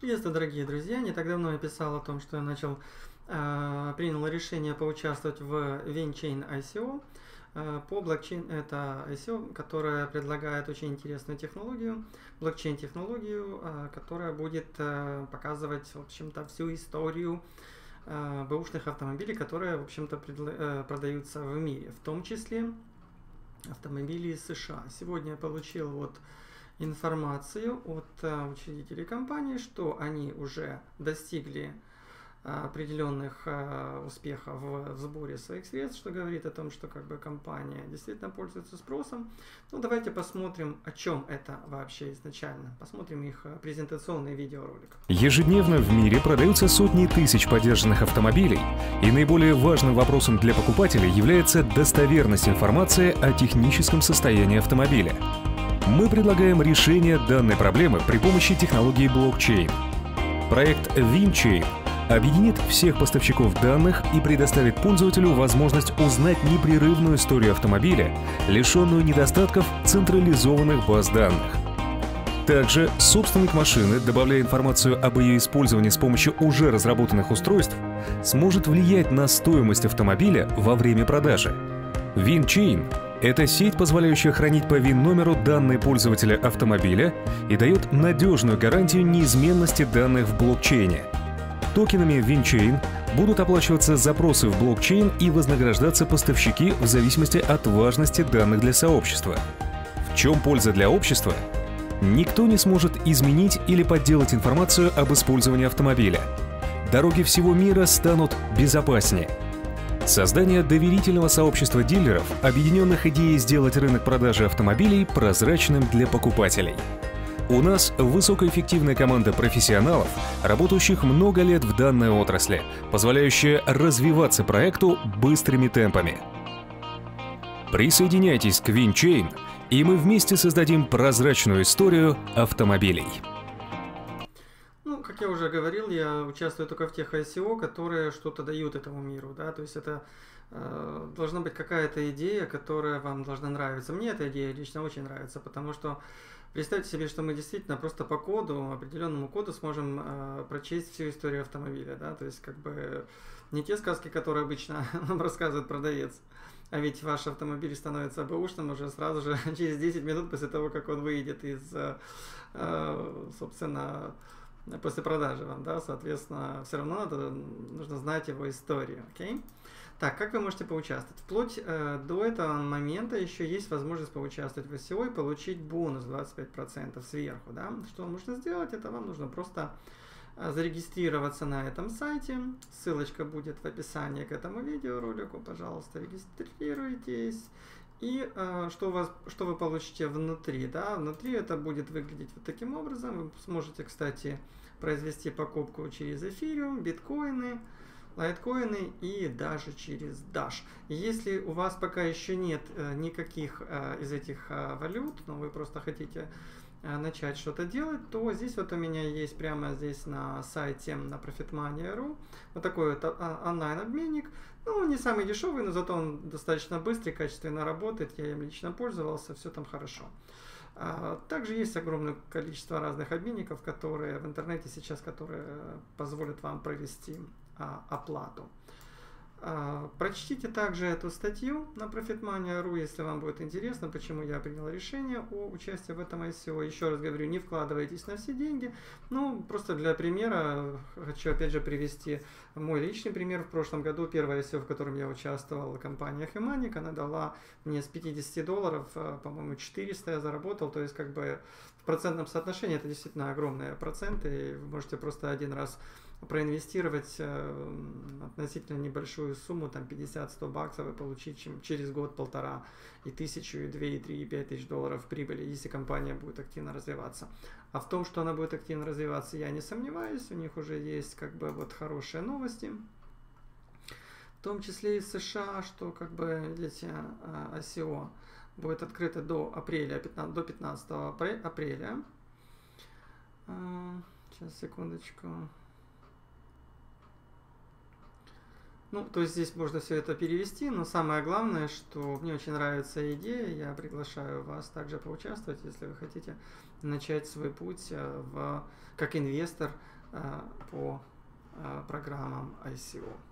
Приветствую, дорогие друзья! Не так давно я писал о том, что я принял решение поучаствовать в VinChain ICO. По блокчейн это ICO, которая предлагает очень интересную технологию, блокчейн-технологию, которая будет показывать, в общем-то, всю историю бэушных автомобилей, которые, в общем-то, продаются в мире, в том числе автомобили из США. Сегодня я получил вот информацию от учредителей компании, что они уже достигли определенных успехов в сборе своих средств, что говорит о том, что как бы компания действительно пользуется спросом. Ну, давайте посмотрим, о чем это вообще изначально. Посмотрим их презентационный видеоролик. Ежедневно в мире продаются сотни тысяч подержанных автомобилей, и наиболее важным вопросом для покупателя является достоверность информации о техническом состоянии автомобиля. Мы предлагаем решение данной проблемы при помощи технологии блокчейн. Проект VinChain объединит всех поставщиков данных и предоставит пользователю возможность узнать непрерывную историю автомобиля, лишенную недостатков централизованных баз данных. Также собственник машины, добавляя информацию об ее использовании с помощью уже разработанных устройств, сможет влиять на стоимость автомобиля во время продажи. VinChain — это сеть, позволяющая хранить по ВИН-номеру данные пользователя автомобиля и дает надежную гарантию неизменности данных в блокчейне. Токенами VinChain будут оплачиваться запросы в блокчейн и вознаграждаться поставщики в зависимости от важности данных для сообщества. В чем польза для общества? Никто не сможет изменить или подделать информацию об использовании автомобиля. Дороги всего мира станут безопаснее. Создание доверительного сообщества дилеров, объединенных идеей сделать рынок продажи автомобилей прозрачным для покупателей. У нас высокоэффективная команда профессионалов, работающих много лет в данной отрасли, позволяющая развиваться проекту быстрыми темпами. Присоединяйтесь к VinChain, и мы вместе создадим прозрачную историю автомобилей. Ну, как я уже говорил, я участвую только в тех ICO, которые что-то дают этому миру, да, то есть это должна быть какая-то идея, которая вам должна нравиться. Мне эта идея лично очень нравится, потому что представьте себе, что мы действительно просто по коду, определенному коду сможем прочесть всю историю автомобиля, да, то есть как бы не те сказки, которые обычно нам рассказывает продавец. А ведь ваш автомобиль становится бэушным уже сразу же через 10 минут после того, как он выйдет из, собственно, после продажи вам, да, соответственно, все равно нужно знать его историю, окей? Так, как вы можете поучаствовать? Вплоть до этого момента еще есть возможность поучаствовать в ICO и получить бонус 25% сверху, да? Что вам нужно сделать? Это вам нужно просто зарегистрироваться на этом сайте. Ссылочка будет в описании к этому видеоролику. Пожалуйста, регистрируйтесь. И что вы получите внутри, да, внутри это будет выглядеть вот таким образом. Вы сможете, кстати, произвести покупку через Ethereum, биткоины, лайткоины и даже через Dash. Если у вас пока еще нет никаких из этих валют, но вы просто хотите начать что-то делать, то здесь вот у меня есть прямо здесь на сайте, на ProfitManier.ru, вот такой вот онлайн-обменник. Ну, не самый дешевый, но зато он достаточно быстрый, качественно работает, я им лично пользовался, все там хорошо. Также есть огромное количество разных обменников, которые в интернете сейчас, которые позволят вам провести оплату. Прочтите также эту статью на ProfitMania.ru, если вам будет интересно, почему я принял решение о участии в этом ICO. Еще раз говорю, не вкладывайтесь на все деньги. Ну, просто для примера хочу опять же привести мой личный пример. В прошлом году первое ICO, в котором я участвовал, компания Humaniq, она дала мне с $50, по-моему, 400 я заработал. То есть как бы в процентном соотношении это действительно огромные проценты. И вы можете просто один раз проинвестировать относительно небольшую сумму, там 50-100 баксов, и получить через год-полтора и 1000, и 2, и 3, и 5000 долларов прибыли, если компания будет активно развиваться. А в том, что она будет активно развиваться, я не сомневаюсь, у них уже есть как бы вот хорошие новости, в том числе и в США, что как бы, видите, ICO будет открыто до 15 апреля. Сейчас, секундочку. Ну, то есть здесь можно все это перевести, но самое главное, что мне очень нравится идея, я приглашаю вас также поучаствовать, если вы хотите начать свой путь как инвестор по программам ICO.